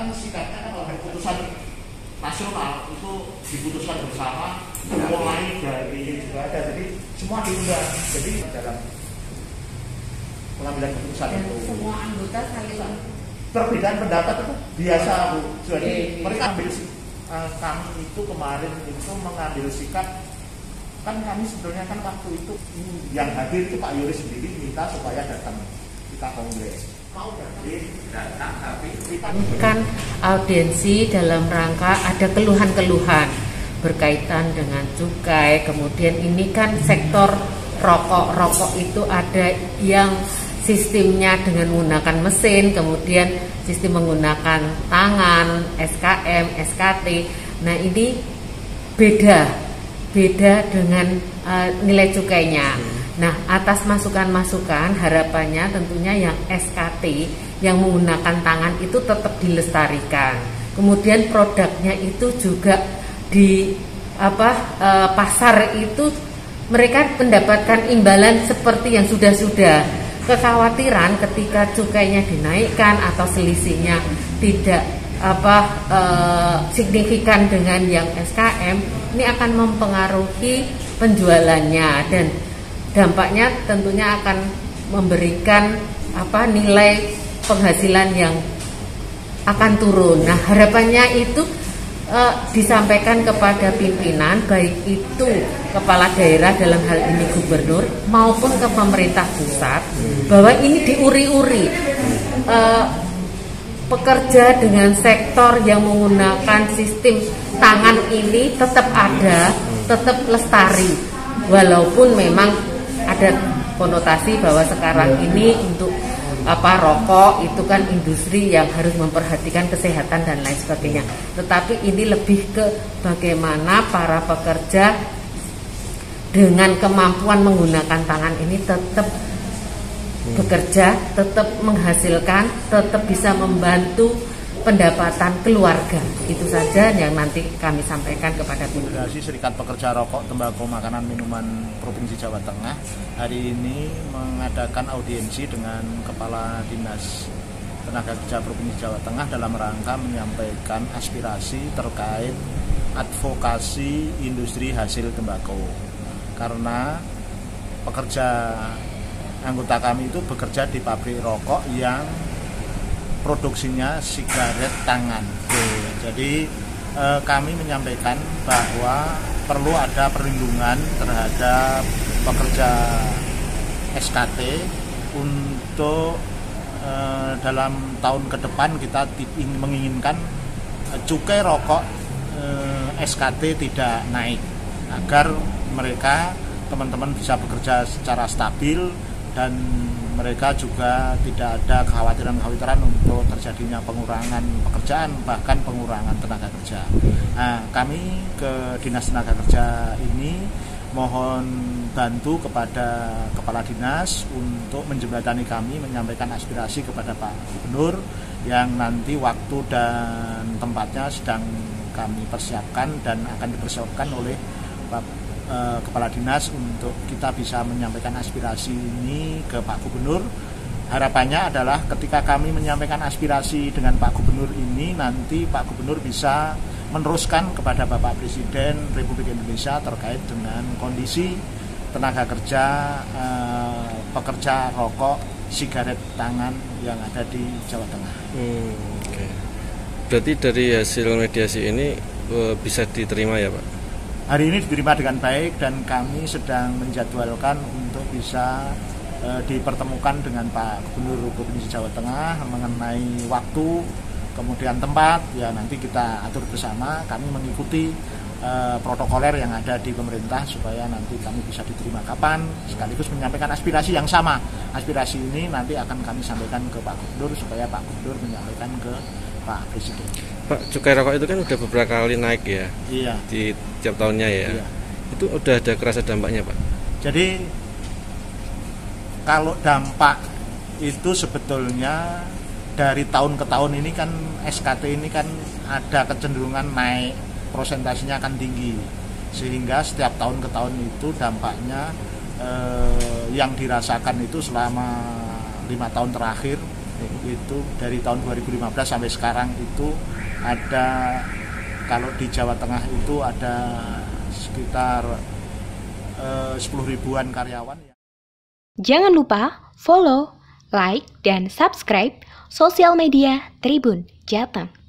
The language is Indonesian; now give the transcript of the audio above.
karena mesti dikatakan oleh keputusan nasional itu diputuskan bersama mulai dari juga ada, jadi semua diundang, jadi dalam pengambilan keputusan itu semua anggota saling perbedaan pendapat itu biasa Bu. Jadi mereka ambil kami itu kemarin itu mengambil sikap, kan kami sebetulnya kan waktu itu yang hadir itu Pak Yuris sendiri minta supaya datang kita kongres. Kan audiensi dalam rangka ada keluhan-keluhan berkaitan dengan cukai. Kemudian ini kan sektor rokok itu ada yang sistemnya dengan menggunakan mesin, kemudian sistem menggunakan tangan, SKM, SKT. Nah ini beda dengan nilai cukainya. Nah, atas masukan-masukan harapannya tentunya yang SKT yang menggunakan tangan itu tetap dilestarikan. Kemudian produknya itu juga di pasar itu mereka mendapatkan imbalan seperti yang sudah-sudah. Kekhawatiran ketika cukainya dinaikkan atau selisihnya tidak signifikan dengan yang SKM, ini akan mempengaruhi penjualannya dan dampaknya tentunya akan memberikan nilai penghasilan yang akan turun. Nah, harapannya itu disampaikan kepada pimpinan, baik itu kepala daerah dalam hal ini gubernur maupun ke pemerintah pusat, bahwa ini diuri-uri pekerja dengan sektor yang menggunakan sistem tangan ini tetap ada, tetap lestari, walaupun memang ada konotasi bahwa sekarang ini untuk rokok itu kan industri yang harus memperhatikan kesehatan dan lain sebagainya. Tetapi ini lebih ke bagaimana para pekerja dengan kemampuan menggunakan tangan ini tetap bekerja, tetap menghasilkan, tetap bisa membantu pendapatan keluarga. Itu saja yang nanti kami sampaikan kepada Federasi Serikat Pekerja Rokok Tembakau Makanan Minuman Provinsi Jawa Tengah hari ini mengadakan audiensi dengan Kepala Dinas Tenaga Kerja Provinsi Jawa Tengah dalam rangka menyampaikan aspirasi terkait advokasi industri hasil tembakau, karena pekerja anggota kami itu bekerja di pabrik rokok yang produksinya sigaret tangan. Jadi kami menyampaikan bahwa perlu ada perlindungan terhadap pekerja SKT untuk dalam tahun ke depan kita menginginkan cukai rokok SKT tidak naik, agar mereka teman-teman bisa bekerja secara stabil dan mereka juga tidak ada kekhawatiran untuk terjadinya pengurangan pekerjaan, bahkan pengurangan tenaga kerja. Nah, kami ke Dinas Tenaga Kerja ini mohon bantu kepada Kepala Dinas untuk menjembatani kami menyampaikan aspirasi kepada Pak Gubernur yang nanti waktu dan tempatnya sedang kami persiapkan dan akan dipersiapkan oleh Pak Kepala Dinas untuk kita bisa menyampaikan aspirasi ini ke Pak Gubernur. Harapannya adalah ketika kami menyampaikan aspirasi dengan Pak Gubernur ini, nanti Pak Gubernur bisa meneruskan kepada Bapak Presiden Republik Indonesia terkait dengan kondisi tenaga kerja pekerja rokok sigaret tangan yang ada di Jawa Tengah. Okay. Berarti dari hasil mediasi ini bisa diterima ya Pak? Hari ini diterima dengan baik dan kami sedang menjadwalkan untuk bisa dipertemukan dengan Pak Gubernur Provinsi Jawa Tengah mengenai waktu, kemudian tempat. Ya nanti kita atur bersama, kami mengikuti protokoler yang ada di pemerintah supaya nanti kami bisa diterima kapan, sekaligus menyampaikan aspirasi yang sama. Aspirasi ini nanti akan kami sampaikan ke Pak Gubernur supaya Pak Gubernur menyampaikan ke Pak Presiden. Pak, cukai rokok itu kan udah beberapa kali naik ya? Iya. Di tiap tahunnya ya? Iya. Itu udah ada kerasa dampaknya Pak? Jadi kalau dampak itu sebetulnya dari tahun ke tahun ini kan SKT ini kan ada kecenderungan naik, prosentasinya akan tinggi, sehingga setiap tahun ke tahun itu dampaknya yang dirasakan itu selama 5 tahun terakhir itu dari tahun 2015 sampai sekarang itu ada, kalau di Jawa Tengah itu ada sekitar 10.000-an karyawan. Jangan lupa follow, like, dan subscribe sosial media Tribun Jateng.